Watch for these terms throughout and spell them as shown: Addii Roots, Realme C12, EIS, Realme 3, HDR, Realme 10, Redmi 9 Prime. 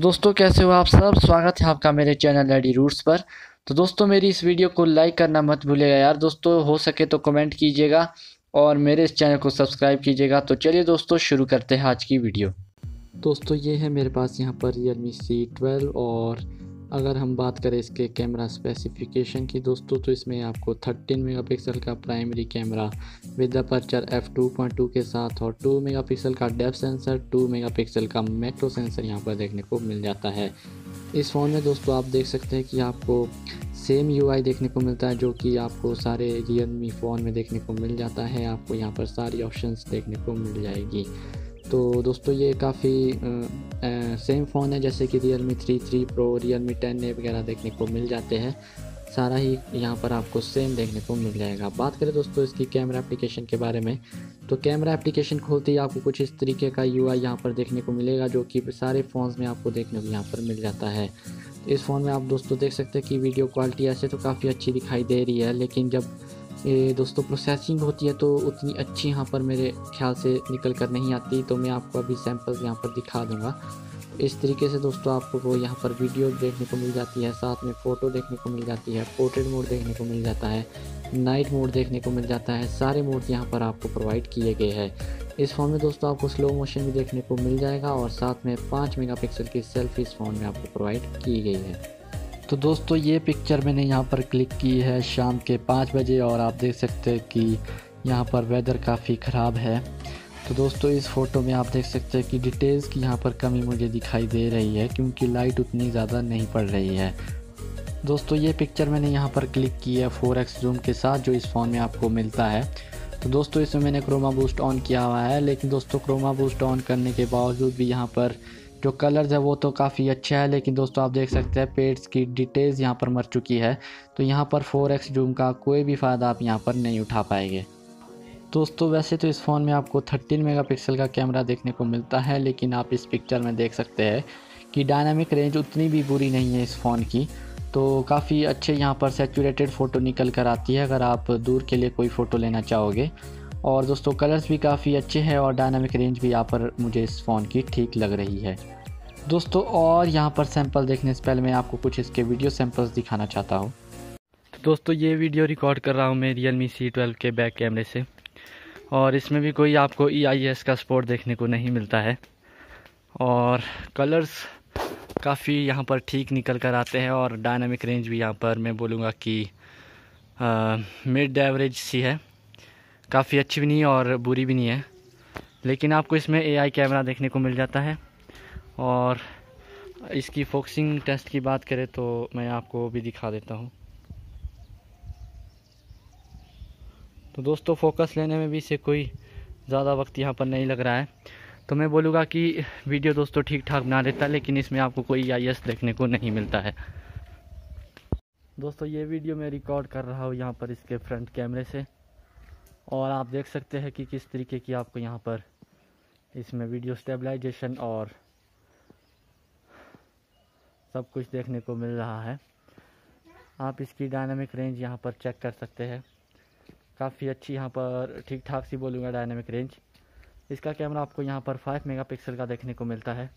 तो दोस्तों कैसे हो आप सब, स्वागत है आपका मेरे चैनल एडी रूट्स पर। तो दोस्तों मेरी इस वीडियो को लाइक करना मत भूलिएगा यार दोस्तों, हो सके तो कमेंट कीजिएगा और मेरे इस चैनल को सब्सक्राइब कीजिएगा। तो चलिए दोस्तों शुरू करते हैं आज की वीडियो। दोस्तों ये है मेरे पास यहाँ पर Realme C12 और अगर हम बात करें इसके कैमरा स्पेसिफिकेशन की दोस्तों, तो इसमें आपको 13 मेगापिक्सल का primary camera with aperture f/2.2 के साथ और 2 मेगापिक्सल का डेप्थ सेंसर, 2 मेगापिक्सल का मैक्रो सेंसर यहाँ पर देखने को मिल जाता है। इस फ़ोन में दोस्तों आप देख सकते हैं कि आपको सेम UI देखने को मिलता है जो कि आपको सारे Realme फ़ोन में देखने को मिल जाता है। आपको यहाँ पर सारी ऑप्शंस देखने को मिल जाएगी। तो दोस्तों ये काफ़ी सेम फ़ोन है जैसे कि Realme 3, 3 Pro, Realme 10 वगैरह देखने को मिल जाते हैं। सारा ही यहाँ पर आपको सेम देखने को मिल जाएगा। बात करें दोस्तों इसकी कैमरा एप्लीकेशन के बारे में, तो कैमरा एप्लीकेशन खोलते ही आपको कुछ इस तरीके का UI यहाँ पर देखने को मिलेगा जो कि सारे फ़ोन्स में आपको देखने को यहाँ पर मिल जाता है। इस फ़ोन में आप दोस्तों देख सकते हैं कि वीडियो क्वालिटी ऐसे तो काफ़ी अच्छी दिखाई दे रही है, लेकिन जब ये दोस्तों प्रोसेसिंग होती है तो उतनी अच्छी यहाँ पर मेरे ख्याल से निकल कर नहीं आती। तो मैं आपको अभी सैंपल्स यहाँ पर दिखा दूँगा। इस तरीके से दोस्तों आपको वो यहाँ पर वीडियो देखने को मिल जाती है, साथ में फ़ोटो देखने को मिल जाती है, पोर्ट्रेट मोड देखने को मिल जाता है, नाइट मोड देखने को मिल जाता है। सारे मोड यहाँ पर आपको प्रोवाइड किए गए हैं। इस फ़ोन में दोस्तों आपको स्लो मोशन भी देखने को मिल जाएगा और साथ में 5 मेगापिक्सल की सेल्फी इस फ़ोन में आपको प्रोवाइड की गई है। तो दोस्तों ये पिक्चर मैंने यहाँ पर क्लिक की है शाम के 5 बजे और आप देख सकते हैं कि यहाँ पर वेदर काफ़ी ख़राब है। तो दोस्तों इस फ़ोटो में आप देख सकते हैं कि डिटेल्स की यहाँ पर कमी मुझे दिखाई दे रही है क्योंकि लाइट उतनी ज़्यादा नहीं पड़ रही है। दोस्तों ये पिक्चर मैंने यहाँ पर क्लिक की है 4x जूम के साथ जो इस फ़ोन में आपको मिलता है। तो दोस्तों इसमें मैंने क्रोमा बूस्ट ऑन किया हुआ है, लेकिन दोस्तों क्रोमा बूस्ट ऑन करने के बावजूद भी यहाँ पर जो कलर्स है वो तो काफ़ी अच्छा है, लेकिन दोस्तों आप देख सकते हैं पेड्स की डिटेल्स यहाँ पर मर चुकी है। तो यहाँ पर 4x जूम का कोई भी फ़ायदा आप यहाँ पर नहीं उठा पाएंगे। दोस्तों वैसे तो इस फ़ोन में आपको 13 मेगापिक्सल का कैमरा देखने को मिलता है, लेकिन आप इस पिक्चर में देख सकते हैं कि डायनामिक रेंज उतनी भी बुरी नहीं है इस फ़ोन की। तो काफ़ी अच्छे यहाँ पर सैचुरेटेड फ़ोटो निकल कर आती है अगर आप दूर के लिए कोई फ़ोटो लेना चाहोगे। और दोस्तों कलर्स भी काफ़ी अच्छे हैं और डायनामिक रेंज भी यहाँ पर मुझे इस फ़ोन की ठीक लग रही है दोस्तों। और यहाँ पर सैंपल देखने से पहले मैं आपको कुछ इसके वीडियो सैंपल्स दिखाना चाहता हूँ। तो दोस्तों ये वीडियो रिकॉर्ड कर रहा हूँ मैं Realme C12 के बैक कैमरे से और इसमें भी कोई आपको EIS का सपोर्ट देखने को नहीं मिलता है और कलर्स काफ़ी यहाँ पर ठीक निकल कर आते हैं और डायनामिक रेंज भी यहाँ पर मैं बोलूँगा कि मिड एवरेज सी है, काफ़ी अच्छी भी नहीं है और बुरी भी नहीं है। लेकिन आपको इसमें AI कैमरा देखने को मिल जाता है और इसकी फोकसिंग टेस्ट की बात करें तो मैं आपको भी दिखा देता हूँ। तो दोस्तों फोकस लेने में भी इसे कोई ज़्यादा वक्त यहाँ पर नहीं लग रहा है। तो मैं बोलूँगा कि वीडियो दोस्तों ठीक ठाक बना देता है, लेकिन इसमें आपको कोई EIS देखने को नहीं मिलता है। दोस्तों ये वीडियो मैं रिकॉर्ड कर रहा हूँ यहाँ पर इसके फ्रंट कैमरे से और आप देख सकते हैं कि किस तरीके की आपको यहाँ पर इसमें वीडियो स्टेबलाइजेशन और सब कुछ देखने को मिल रहा है। आप इसकी डायनामिक रेंज यहाँ पर चेक कर सकते हैं, काफ़ी अच्छी यहाँ पर ठीक ठाक सी बोलूँगा डायनामिक रेंज। इसका कैमरा आपको यहाँ पर 5 मेगापिक्सल का देखने को मिलता है।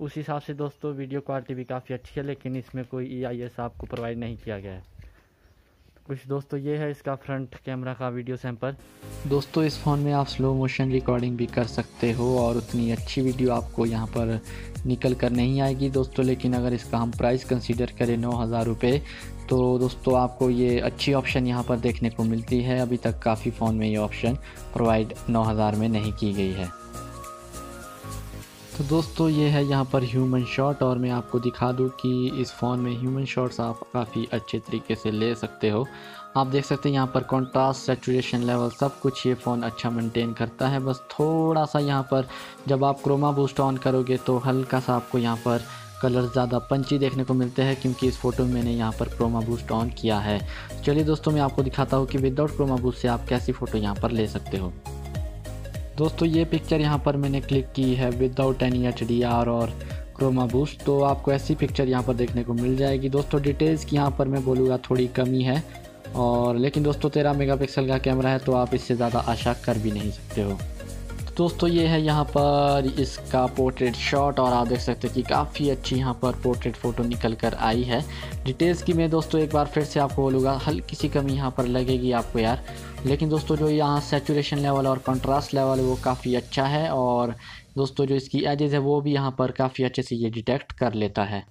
उस हिसाब से दोस्तों वीडियो क्वालिटी भी काफ़ी अच्छी है, लेकिन इसमें कोई EIS आपको प्रोवाइड नहीं किया गया है कुछ। दोस्तों ये है इसका फ्रंट कैमरा का वीडियो सैंपल। दोस्तों इस फ़ोन में आप स्लो मोशन रिकॉर्डिंग भी कर सकते हो और उतनी अच्छी वीडियो आपको यहाँ पर निकल कर नहीं आएगी दोस्तों। लेकिन अगर इसका हम प्राइस कंसीडर करें 9000 रुपये, तो दोस्तों आपको ये अच्छी ऑप्शन यहाँ पर देखने को मिलती है। अभी तक काफ़ी फ़ोन में ये ऑप्शन प्रोवाइड 9000 में नहीं की गई है। तो दोस्तों ये है यहाँ पर ह्यूमन शॉट और मैं आपको दिखा दूँ कि इस फ़ोन में ह्यूमन शॉट्स आप काफ़ी अच्छे तरीके से ले सकते हो। आप देख सकते हैं यहाँ पर कॉन्ट्रास्ट, सैचुरेशन लेवल सब कुछ ये फ़ोन अच्छा मेंटेन करता है। बस थोड़ा सा यहाँ पर जब आप क्रोमा बूस्ट ऑन करोगे तो हल्का सा आपको यहाँ पर कलर ज़्यादा पंची देखने को मिलते हैं क्योंकि इस फ़ोटो में मैंने यहाँ पर क्रोमा बूस्ट ऑन किया है। चलिए दोस्तों मैं आपको दिखाता हूँ कि विदाउट क्रोमा बूस्ट से आप कैसी फ़ोटो यहाँ पर ले सकते हो। दोस्तों ये पिक्चर यहाँ पर मैंने क्लिक की है विदाउट एनी HDR और क्रोमा बूस्ट, तो आपको ऐसी पिक्चर यहाँ पर देखने को मिल जाएगी। दोस्तों डिटेल्स की यहाँ पर मैं बोलूँगा थोड़ी कमी है और लेकिन दोस्तों 13 मेगापिक्सल का कैमरा है तो आप इससे ज़्यादा आशा कर भी नहीं सकते हो। दोस्तों ये है यहाँ पर इसका पोर्ट्रेट शॉट और आप देख सकते हैं कि काफ़ी अच्छी यहाँ पर पोर्ट्रेट फ़ोटो निकल कर आई है। डिटेल्स की मैं दोस्तों एक बार फिर से आपको बोलूँगा, हल्की सी कमी यहाँ पर लगेगी आपको यार, लेकिन दोस्तों जो यहाँ सैचुरेशन लेवल और कंट्रास्ट लेवल वो काफ़ी अच्छा है और दोस्तों जो इसकी एजेस है वो भी यहाँ पर काफ़ी अच्छे से ये डिटेक्ट कर लेता है।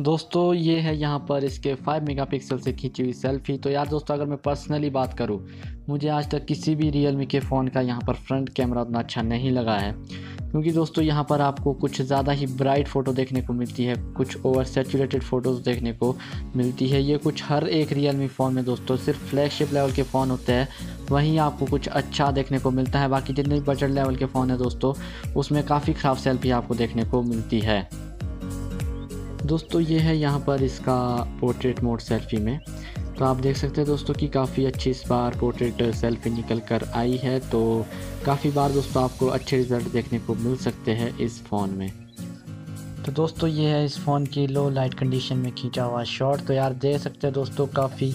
दोस्तों ये है यहाँ पर इसके 5 मेगापिक्सल से खींची हुई सेल्फ़ी। तो यार दोस्तों अगर मैं पर्सनली बात करूँ, मुझे आज तक किसी भी रियलमी के फ़ोन का यहाँ पर फ्रंट कैमरा उतना अच्छा नहीं लगा है, क्योंकि दोस्तों यहाँ पर आपको कुछ ज़्यादा ही ब्राइट फ़ोटो देखने को मिलती है, कुछ ओवर सेचुरेटेड फ़ोटोज़ देखने को मिलती है। ये कुछ हर एक रियलमी फ़ोन में दोस्तों सिर्फ फ्लैगशिप लेवल के फ़ोन होते हैं, वहीं आपको कुछ अच्छा देखने को मिलता है। बाकी जितने बजट लेवल के फ़ोन है दोस्तों उसमें काफ़ी ख़राब सेल्फ़ी आपको देखने को मिलती है। दोस्तों ये है यहाँ पर इसका पोर्ट्रेट मोड सेल्फ़ी में, तो आप देख सकते हैं दोस्तों कि काफ़ी अच्छी इस बार पोर्ट्रेट सेल्फ़ी निकल कर आई है। तो काफ़ी बार दोस्तों आपको अच्छे रिज़ल्ट देखने को मिल सकते हैं इस फ़ोन में। तो दोस्तों ये है इस फ़ोन की लो लाइट कंडीशन में खींचा हुआ शॉट। तो यार देख सकते हैं दोस्तों काफ़ी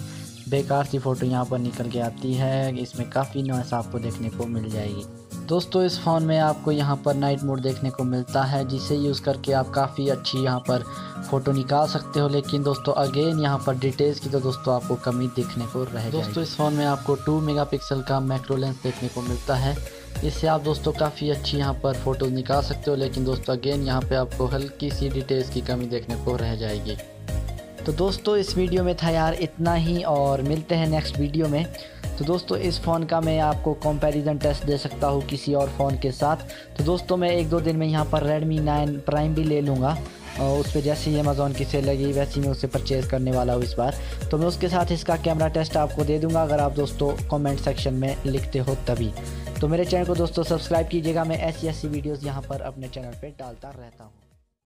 बेकार सी फ़ोटो यहाँ पर निकल के आती है, इसमें काफ़ी नॉइस आपको देखने को मिल जाएगी। दोस्तों इस फ़ोन में आपको यहाँ पर नाइट मोड देखने को मिलता है, जिसे यूज़ करके आप काफ़ी अच्छी यहाँ पर फ़ोटो निकाल सकते हो, लेकिन दोस्तों अगेन यहाँ पर डिटेल्स की तो दोस्तों आपको कमी देखने को रह जाएगी। दोस्तों इस फ़ोन में आपको 2 मेगापिक्सल का मैक्रो लेंस देखने को मिलता है, इससे आप दोस्तों काफ़ी अच्छी यहाँ पर फ़ोटो निकाल सकते हो, लेकिन दोस्तों अगेन यहाँ पर आपको हल्की सी डिटेल्स की कमी देखने को रह जाएगी। तो दोस्तों इस वीडियो में था यार इतना ही, और मिलते हैं नेक्स्ट वीडियो में। तो दोस्तों इस फ़ोन का मैं आपको कंपैरिजन टेस्ट दे सकता हूँ किसी और फ़ोन के साथ। तो दोस्तों मैं 1-2 दिन में यहाँ पर Redmi 9 Prime भी ले लूँगा, और उस पर जैसे ही अमेज़ॉन की सेल लगी वैसे ही मैं उसे परचेज़ करने वाला हूँ इस बार। तो मैं उसके साथ इसका कैमरा टेस्ट आपको दे दूँगा, अगर आप दोस्तों कॉमेंट सेक्शन में लिखते हो तभी। तो मेरे चैनल को दोस्तों सब्सक्राइब कीजिएगा, मैं ऐसी वीडियोज़ यहाँ पर अपने चैनल पर डालता रहता हूँ।